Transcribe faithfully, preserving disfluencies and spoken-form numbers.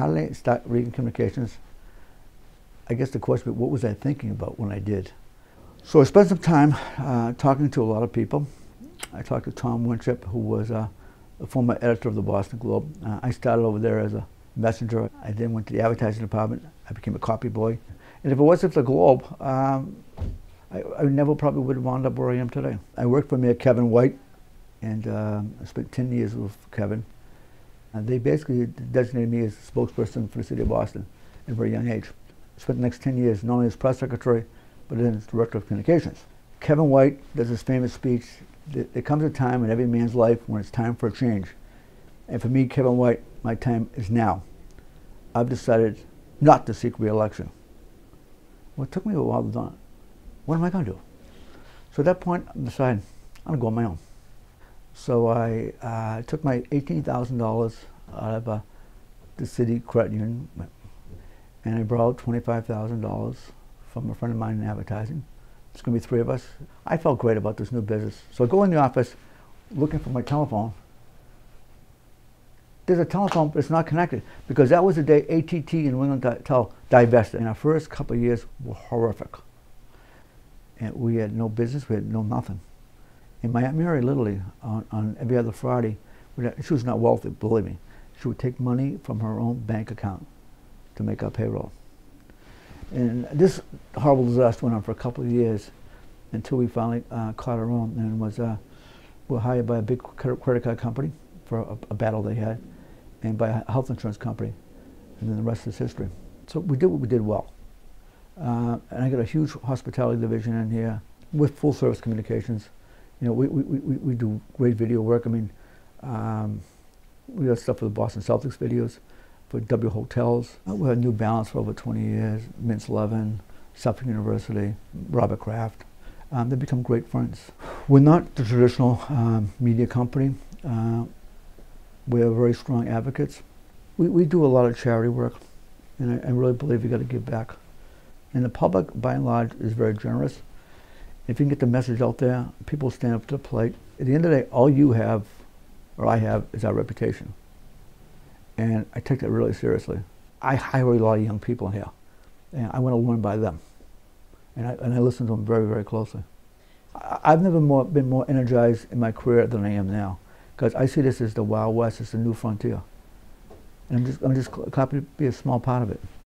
how did I start reading communications? I guess the question, what was I thinking about when I did? So I spent some time uh, talking to a lot of people. I talked to Tom Winship, who was uh, a former editor of the Boston Globe. Uh, I started over there as a messenger. I then went to the advertising department. I became a copy boy. And if it wasn't for the Globe, um, I, I never probably would have wound up where I am today. I worked for Mayor Kevin White, and uh, I spent ten years with Kevin. And they basically designated me as a spokesperson for the city of Boston at a very young age. I spent the next ten years not only as press secretary, but then as director of communications. Kevin White does his famous speech, there comes a time in every man's life when it's time for a change. And for me, Kevin White, my time is now. I've decided not to seek re-election. Well, it took me a while to do. What am I going to do? So at that point, I decided I'm going to go on my own. So I uh, took my eighteen thousand dollars out of uh, the city credit union, and I borrowed twenty-five thousand dollars from a friend of mine in advertising. It's going to be three of us. I felt great about this new business. So I go in the office looking for my telephone. There's a telephone, but it's not connected, because that was the day A T T and New England Tel divested. And our first couple of years were horrific. And we had no business, we had no nothing. And my Aunt Mary, literally, on, on every other Friday, she was not wealthy, believe me. She would take money from her own bank account to make our payroll. And this horrible disaster went on for a couple of years until we finally uh, caught our own and was uh, were hired by a big credit card company for a, a battle they had, and by a health insurance company, and then the rest is history. So we did what we did well. Uh, and I got a huge hospitality division in here with full service communications. You know, we, we, we, we do great video work. I mean, um, we got stuff for the Boston Celtics videos, for W Hotels. We had New Balance for over twenty years, Mintz Levin, Suffolk University, Robert Kraft. Um, they've become great friends. We're not the traditional um, media company. Uh, we're very strong advocates. We, we do a lot of charity work, and I, I really believe you got to give back. And the public, by and large, is very generous. If you can get the message out there, people stand up to the plate. At the end of the day, all you have, or I have, is our reputation. And I take that really seriously. I hire a lot of young people here, and I want to learn by them. And I, and I listen to them very, very closely. I, I've never more, been more energized in my career than I am now, because I see this as the Wild West, it's the new frontier. And I'm just, I'm just happy to be a small part of it.